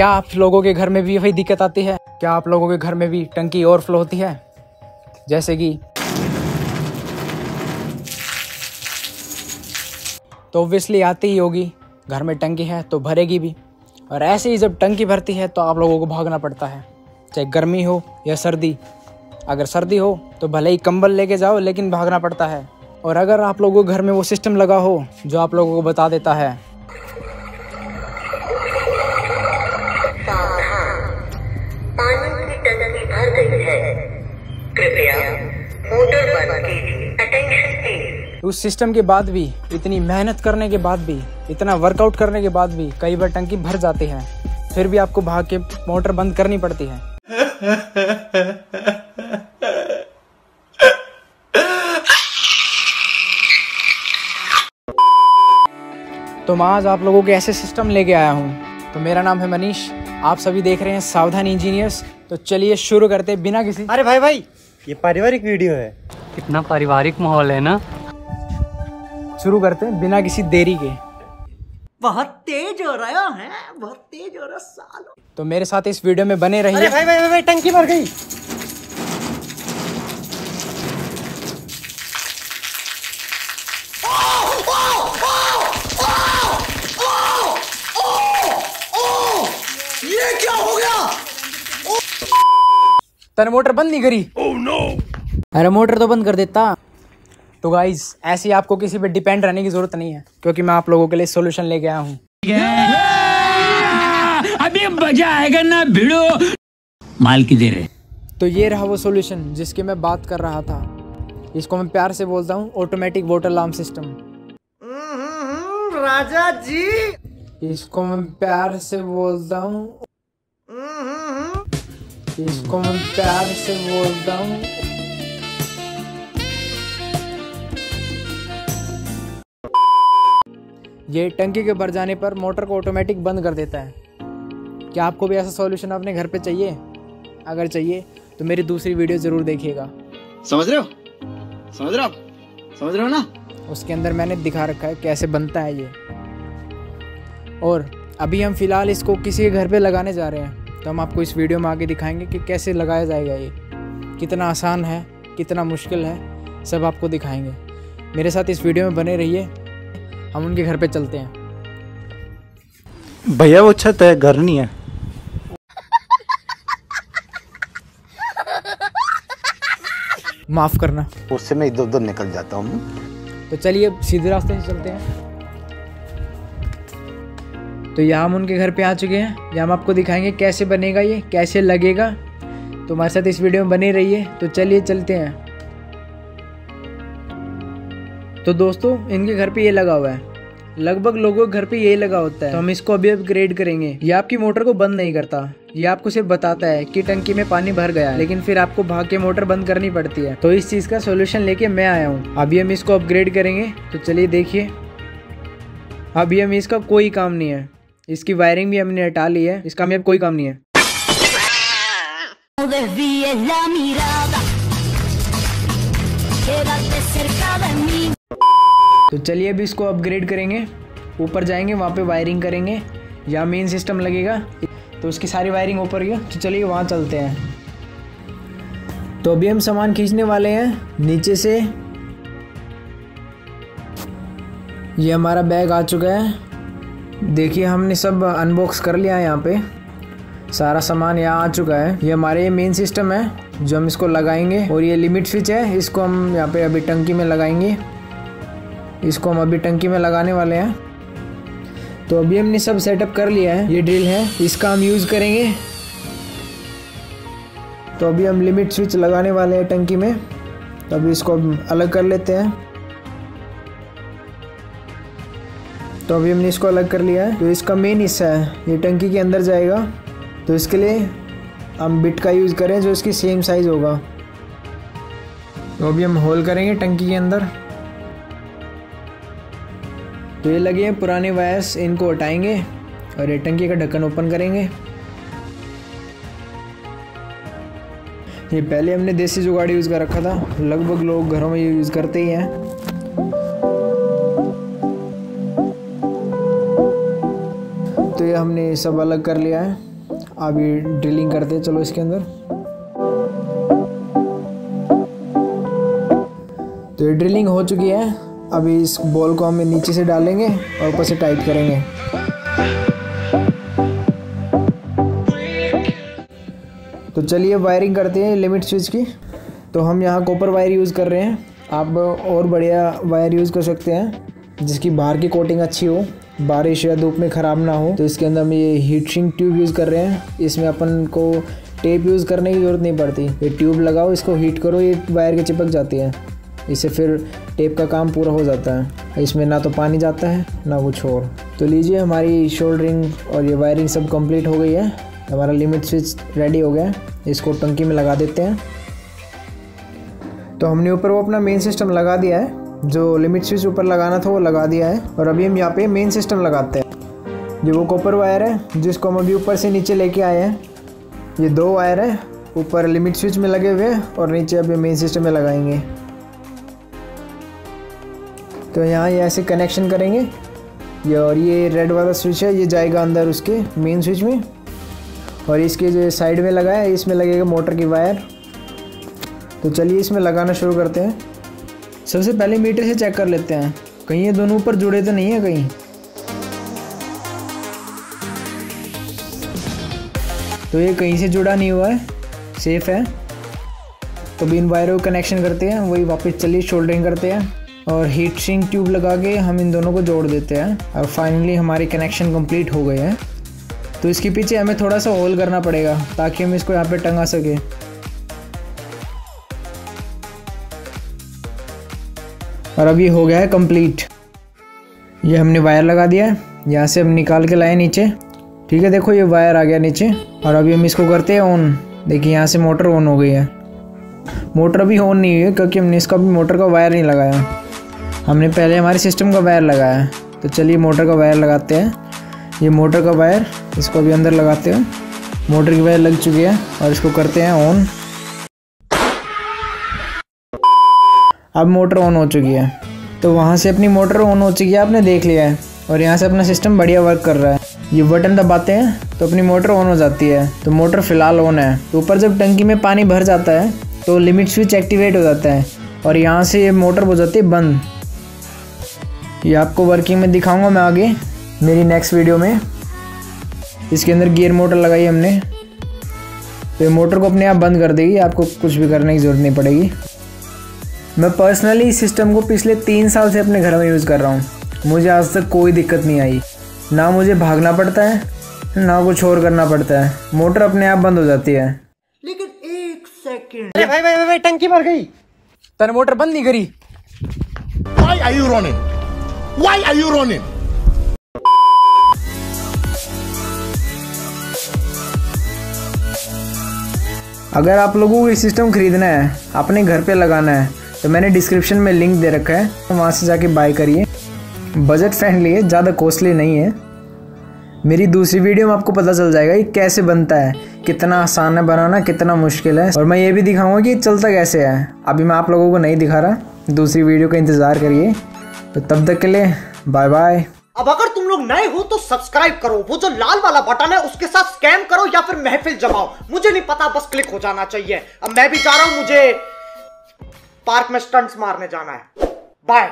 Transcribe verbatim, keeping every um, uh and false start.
क्या आप लोगों के घर में भी वही दिक्कत आती है? क्या आप लोगों के घर में भी टंकी ओवरफ्लो होती है? जैसे कि तो ऑब्वियसली आती ही होगी। घर में टंकी है तो भरेगी भी, और ऐसे ही जब टंकी भरती है तो आप लोगों को भागना पड़ता है, चाहे गर्मी हो या सर्दी। अगर सर्दी हो तो भले ही कंबल लेके जाओ, लेकिन भागना पड़ता है। और अगर आप लोगों के घर में वो सिस्टम लगा हो जो आप लोगों को बता देता है पानी की टंकी भर गई है, कृपया मोटर बंद कीजिए, अटेंशन प्लीज। उस सिस्टम के बाद भी, इतनी मेहनत करने के बाद भी, इतना वर्कआउट करने के बाद भी कई बार टंकी भर जाती है, फिर भी आपको भाग के मोटर बंद करनी पड़ती है। तो मैं आज आप लोगों के ऐसे सिस्टम लेके आया हूँ। तो मेरा नाम है मनीष, आप सभी देख रहे हैं सावधान इंजीनियर्स। तो चलिए शुरू करते हैं बिना किसी। अरे भाई भाई, ये पारिवारिक वीडियो है, कितना पारिवारिक माहौल है ना। शुरू करते हैं बिना किसी देरी के। बहुत तेज हो रहा है, बहुत तेज हो रहा सालो। तो मेरे साथ इस वीडियो में बने रहिए। अरे भाई भाई भाई, टंकी भर गई। ये क्या हो गया? तेरे मोटर बंद नहीं करी? Oh no. अरे मोटर तो बंद कर देता। तो गाइज, ऐसे आपको किसी पे डिपेंड रहने की जरूरत नहीं है, क्योंकि मैं आप लोगों के लिए सॉल्यूशन लेके आया हूँ। अभी मजा आएगा ना भिड़ो, माल की देर है। तो ये रहा वो सॉल्यूशन जिसकी मैं बात कर रहा था। इसको मैं प्यार से बोलता हूँ automatic water alarm system. Raja ji, इसको मैं प्यार से बोलता हूँ, इसको मैं प्यार से बोलता हूँ ये टंकी के भर जाने पर मोटर को ऑटोमेटिक बंद कर देता है। क्या आपको भी ऐसा सॉल्यूशन अपने घर पे चाहिए? अगर चाहिए तो मेरी दूसरी वीडियो जरूर देखिएगा। समझ रहे हो? समझ रहे हो आप? समझ रहे हो ना? उसके अंदर मैंने दिखा रखा है कैसे बनता है ये। और अभी हम फिलहाल इसको किसी के घर पे लगाने जा रहे हैं, तो हम आपको इस वीडियो में आगे दिखाएंगे कि कैसे लगाया जाएगा, ये कितना आसान है, कितना मुश्किल है, सब आपको दिखाएंगे। मेरे साथ इस वीडियो में बने रहिए। हम उनके घर पे चलते हैं। भैया वो छत है, घर नहीं है। माफ करना, उससे मैं इधर उधर निकल जाता हूँ। तो चलिए सीधे रास्ते से चलते हैं। तो यहाँ हम उनके घर पे आ चुके हैं। यहाँ हम आपको दिखाएंगे कैसे बनेगा ये, कैसे लगेगा। तो हमारे साथ इस वीडियो में बने रहिए। तो चलिए चलते हैं। तो दोस्तों, इनके घर पे ये लगा हुआ है। लगभग लोगों के घर पे ये लगा होता है। तो हम इसको अभी अपग्रेड करेंगे। ये आपकी मोटर को बंद नहीं करता, ये आपको सिर्फ बताता है कि टंकी में पानी भर गया है, लेकिन फिर आपको भाग के मोटर बंद करनी पड़ती है। तो इस चीज का सॉल्यूशन लेके मैं आया हूँ। अभी हम इसको अपग्रेड करेंगे। तो चलिए देखिए, अभी हम इसका कोई काम नहीं है। इसकी वायरिंग भी हमने हटा ली है, इसका हमें अब कोई काम नहीं है। तो चलिए अभी इसको अपग्रेड करेंगे। ऊपर जाएंगे, वहाँ पे वायरिंग करेंगे, या मेन सिस्टम लगेगा तो उसकी सारी वायरिंग ऊपर गया। तो चलिए वहाँ चलते हैं। तो अभी हम सामान खींचने वाले हैं नीचे से। ये हमारा बैग आ चुका है। देखिए, हमने सब अनबॉक्स कर लिया है। यहाँ पे सारा सामान यहाँ आ चुका है। ये हमारे मेन सिस्टम है जो हम इसको लगाएंगे, और ये लिमिट स्विच है, इसको हम यहाँ पे अभी टंकी में लगाएंगे। इसको हम अभी टंकी में लगाने वाले हैं। तो अभी हमने सब सेटअप कर लिया है। ये ड्रिल है, इसका हम यूज़ करेंगे। तो अभी हम लिमिट स्विच लगाने वाले हैं टंकी में। तो अभी इसको अलग कर लेते हैं। तो अभी हमने इसको अलग कर लिया है। तो इसका मेन हिस्सा है, ये टंकी के अंदर जाएगा। तो इसके लिए हम बिट का यूज़ करें जो इसकी सेम साइज़ होगा। तो अभी हम होल करेंगे टंकी के अंदर। तो ये लगे हैं पुराने वायर्स, इनको हटाएंगे और ये टंकी का ढक्कन ओपन करेंगे। ये पहले हमने देसी जुगाड़ यूज़ कर रखा था, लगभग लोग घरों में ये यूज़ करते ही हैं। तो ये हमने सब अलग कर लिया है। अभी ड्रिलिंग करते हैं, चलो इसके अंदर। तो ये ड्रिलिंग हो चुकी है, अभी इस बॉल को हम नीचे से डालेंगे और ऊपर से टाइट करेंगे। तो चलिए वायरिंग करते हैं लिमिट स्विच की। तो हम यहाँ कॉपर वायर यूज़ कर रहे हैं, आप और बढ़िया वायर यूज़ कर सकते हैं जिसकी बाहर की कोटिंग अच्छी हो, बारिश या धूप में ख़राब ना हो। तो इसके अंदर हम ये हीट सिंक ट्यूब यूज़ कर रहे हैं, इसमें अपन को टेप यूज़ करने की ज़रूरत नहीं पड़ती। ये ट्यूब लगाओ, इसको हीट करो, ये वायर की चिपक जाती है, इससे फिर टेप का काम पूरा हो जाता है। इसमें ना तो पानी जाता है ना कुछ और। तो लीजिए हमारी शोल्डरिंग और ये वायरिंग सब कंप्लीट हो गई है, हमारा लिमिट स्विच रेडी हो गया है। इसको टंकी में लगा देते हैं। तो हमने ऊपर वो अपना मेन सिस्टम लगा दिया है, जो लिमिट स्विच ऊपर लगाना था वो लगा दिया है। और अभी हम यहाँ पे मेन सिस्टम लगाते हैं। ये वो कॉपर वायर है जिसको हम अभी ऊपर से नीचे लेके आए हैं। ये दो वायर है, ऊपर लिमिट स्विच में लगे हुए हैं और नीचे अभी मेन सिस्टम में लगाएंगे। तो यहाँ ये ऐसे कनेक्शन करेंगे, ये और ये रेड वाला स्विच है, ये जाएगा अंदर उसके मेन स्विच में। और इसके जो साइड में लगा है, इसमें लगेगा मोटर की वायर। तो चलिए इसमें लगाना शुरू करते हैं। सबसे पहले मीटर से चेक कर लेते हैं कहीं ये दोनों ऊपर जुड़े तो नहीं है कहीं। तो ये कहीं से जुड़ा नहीं हुआ है, सेफ है। तो भी इन वायरों को कनेक्शन करते हैं, वही वापस चलिए शोल्डरिंग करते हैं और हीट सिंक ट्यूब लगा के हम इन दोनों को जोड़ देते हैं। और फाइनली हमारे कनेक्शन कंप्लीट हो गए हैं। तो इसके पीछे हमें थोड़ा सा होल करना पड़ेगा ताकि हम इसको यहाँ पे टंगा सकें। और अब ये हो गया है कंप्लीट। ये हमने वायर लगा दिया है, यहाँ से हम निकाल के लाए नीचे। ठीक है, देखो ये वायर आ गया नीचे। और अभी हम इसको करते हैं ऑन। देखिए यहाँ से मोटर ऑन हो गई है। मोटर अभी ऑन नहीं हुई है क्योंकि हमने इसका अभी मोटर का वायर नहीं लगाया, हमने पहले हमारे सिस्टम का वायर लगाया है। तो चलिए मोटर का वायर लगाते हैं। ये मोटर का वायर, इसको अभी अंदर लगाते हैं। मोटर की वायर लग चुकी है और इसको करते हैं ऑन। अब मोटर ऑन हो चुकी है। तो वहाँ से अपनी मोटर ऑन हो चुकी है, आपने देख लिया है। और यहाँ से अपना सिस्टम बढ़िया वर्क कर रहा है। ये बटन दबाते हैं तो अपनी मोटर ऑन हो जाती है। तो मोटर फ़िलहाल ऑन है। तो ऊपर जब टंकी में पानी भर जाता है तो लिमिट स्विच एक्टिवेट हो जाता है और यहाँ से ये मोटर हो जाती है बंद। ये आपको वर्किंग में दिखाऊंगा मैं आगे मेरी नेक्स्ट वीडियो में। इसके अंदर गियर मोटर लगाई हमने, तो ये मोटर को अपने आप बंद कर देगी, आपको कुछ भी करने की ज़रूरत नहीं पड़ेगी। मैं पर्सनली इस सिस्टम को पिछले तीन साल से अपने घर में यूज़ कर रहा हूँ, मुझे आज तक कोई दिक्कत नहीं आई। ना मुझे भागना पड़ता है ना कुछ और करना पड़ता है, मोटर अपने आप बंद हो जाती है। लेकिन एक सेकेंड, अरे भाई भाई भाई टंकी भर गई, तने मोटर बंद नहीं करी। Why are you running? Why are you running? अगर आप लोगों को ये सिस्टम खरीदना है, अपने घर पे लगाना है, तो मैंने डिस्क्रिप्शन में लिंक दे रखा है, तो वहाँ से जाके बाय करिए। बजट फ्रेंडली है, ज़्यादा कॉस्टली नहीं है। मेरी दूसरी वीडियो में आपको पता चल जाएगा ये कैसे बनता है, कितना आसान है बनाना, कितना मुश्किल है। और मैं ये भी दिखाऊंगा कि चलता कैसे है। अभी मैं आप लोगों को नहीं दिखा रहा, दूसरी वीडियो का इंतज़ार करिए। तो तब तक के लिए बाय बाय। अब अगर तुम लोग नए हो तो सब्सक्राइब करो, वो जो लाल वाला बटन है उसके साथ स्कैम करो या फिर महफिल जमाओ, मुझे नहीं पता, बस क्लिक हो जाना चाहिए। अब मैं भी जा रहा हूं, मुझे पार्क में स्टंट्स मारने जाना है। बाय।